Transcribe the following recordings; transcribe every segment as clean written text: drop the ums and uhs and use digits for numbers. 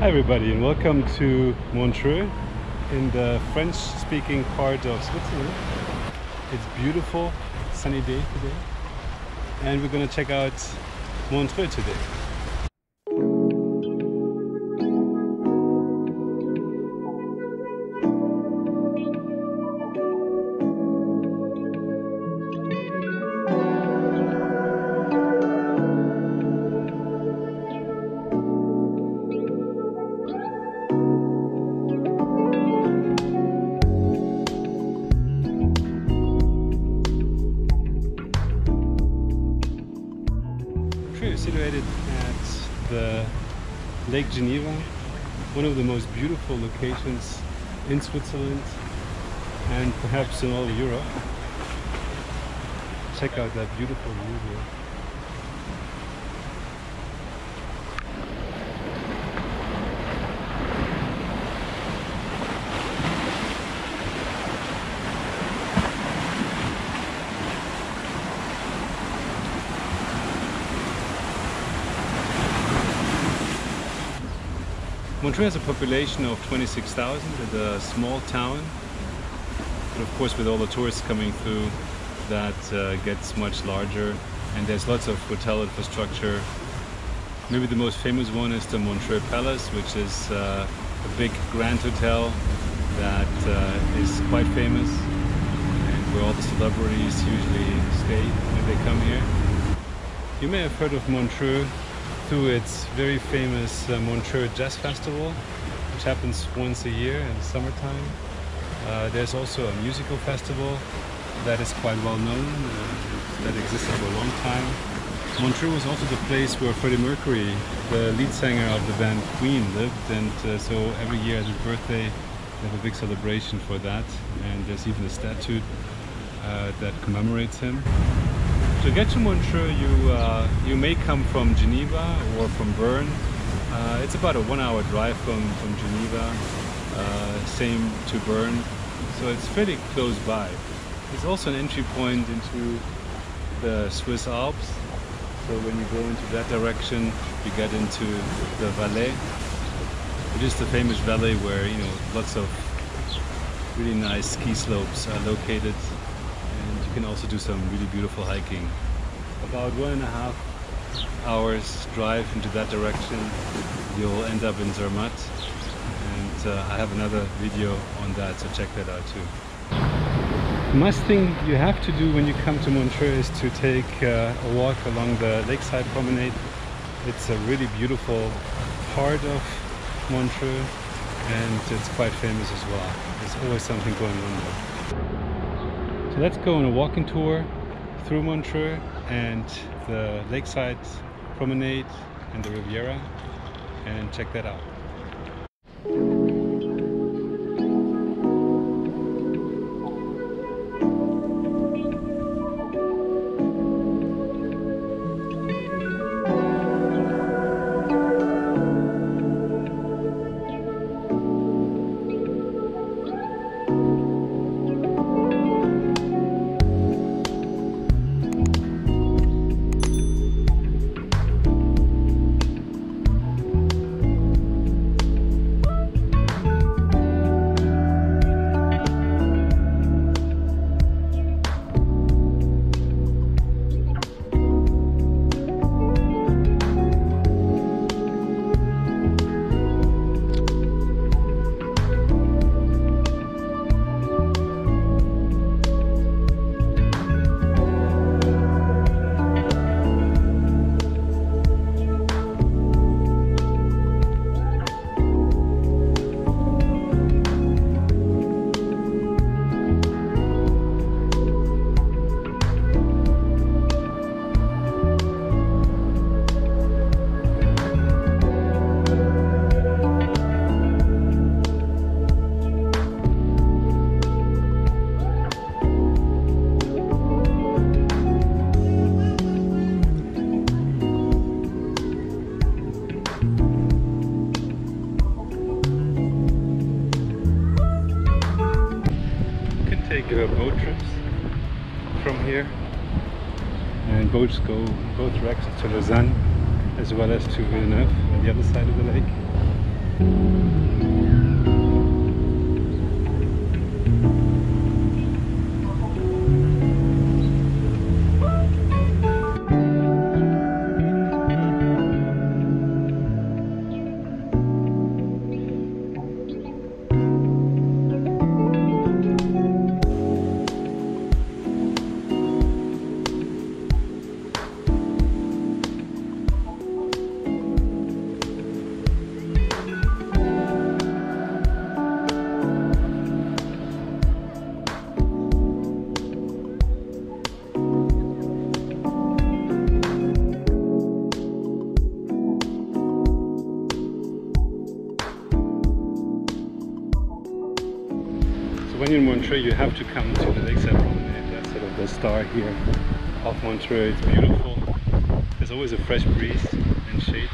Hi everybody, and welcome to Montreux in the French-speaking part of Switzerland. It's a beautiful sunny day today, and we're going to check out Montreux today. Situated at the Lake Geneva, one of the most beautiful locations in Switzerland and perhaps in all Europe. Check out that beautiful view here. Montreux has a population of 26,000. It's a small town, but of course with all the tourists coming through, that gets much larger, and there's lots of hotel infrastructure. Maybe the most famous one is the Montreux Palace, which is a big grand hotel that is quite famous and where all the celebrities usually stay when they come here. You may have heard of Montreux through its very famous Montreux Jazz Festival, which happens once a year in the summertime. There's also a musical festival that is quite well known, that existed for a long time. Montreux was also the place where Freddie Mercury, the lead singer of the band Queen, lived, and so every year at his birthday they have a big celebration for that, and there's even a statue that commemorates him. To get to Montreux, you may come from Geneva or from Bern. It's about a 1 hour drive from Geneva, same to Bern, so it's fairly close by. It's also an entry point into the Swiss Alps, so when you go into that direction you get into the Valais, which is the famous valley where lots of really nice ski slopes are located. You can also do some really beautiful hiking. About 1.5 hours drive into that direction, you'll end up in Zermatt, and I have another video on that, so check that out too. The must thing you have to do when you come to Montreux is to take a walk along the lakeside promenade. It's a really beautiful part of Montreux, and it's quite famous as well. There's always something going on there. So let's go on a walking tour through Montreux and the lakeside promenade and the Riviera, and check that out. Boat trips from here, and boats go both directions to Lausanne as well as to Villeneuve on the other side of the lake. When you're in Montreux, you have to come to the lakeside promenade. That's sort of the star here of Montreux. It's beautiful. There's always a fresh breeze and shade.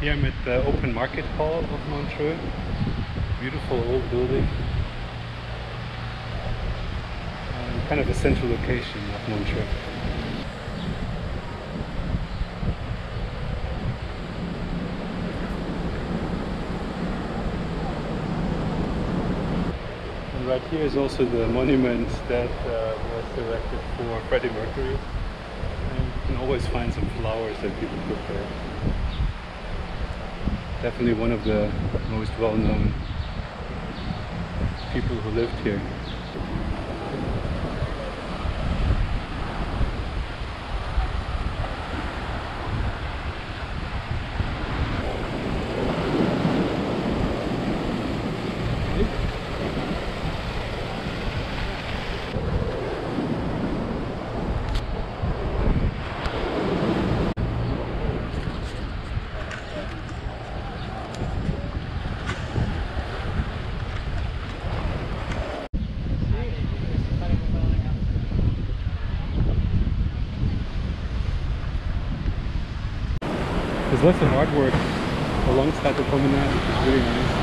Here I'm at the open market hall of Montreux, beautiful old building, kind of a central location of Montreux. And right here is also the monument that was erected for Freddie Mercury, and you can always find some flowers that people put there. Definitely one of the most well-known people who lived here. There's lots of artwork alongside the promenade, which is really nice.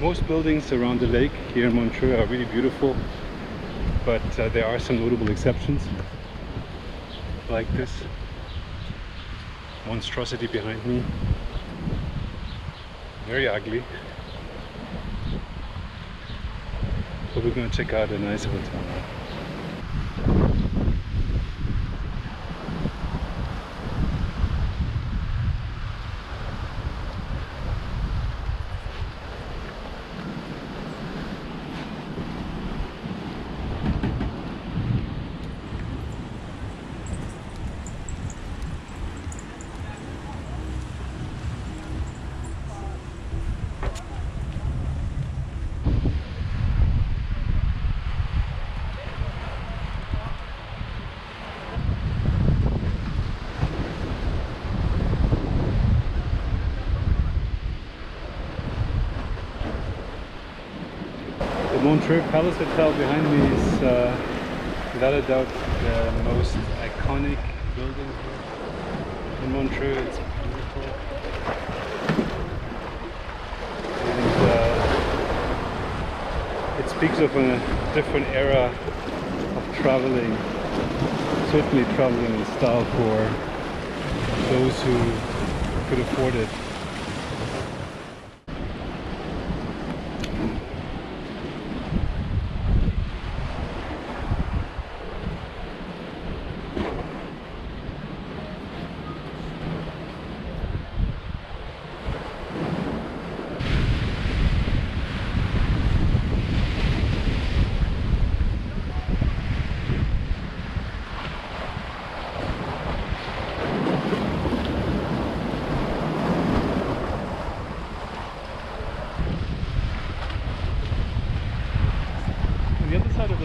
Most buildings around the lake here in Montreux are really beautiful, but there are some notable exceptions, like this monstrosity behind me. Very ugly. But we're going to check out a nice hotel now. Montreux Palace Hotel behind me is without a doubt the most iconic building here in Montreux. It's beautiful. And it speaks of a different era of traveling, certainly traveling in style for those who could afford it.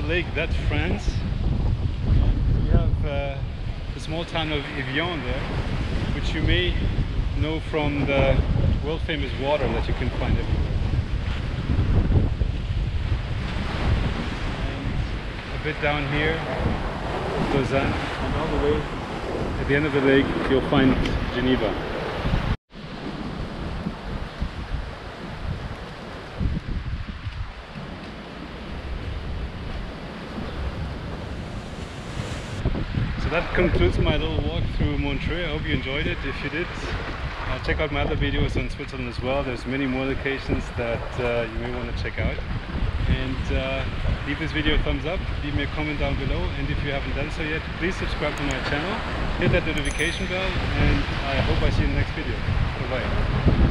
Lake, that's France. We have the small town of Evian there, which you may know from the world famous water that you can find everywhere. And a bit down here, Lausanne, and all the way at the end of the lake you'll find Geneva. That concludes my little walk through Montreux. I hope you enjoyed it. If you did, check out my other videos on Switzerland as well. There's many more locations that you may want to check out. And leave this video a thumbs up, leave me a comment down below, and if you haven't done so yet, please subscribe to my channel, hit that notification bell, and I hope I see you in the next video. Bye-bye.